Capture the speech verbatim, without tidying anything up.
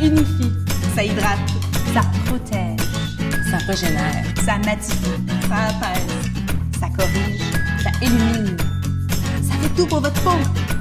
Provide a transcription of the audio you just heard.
unifie, ça hydrate, ça protège, ça régénère, ça matifie, ça apaise, ça corrige, ça illumine. Ça fait tout pour votre peau.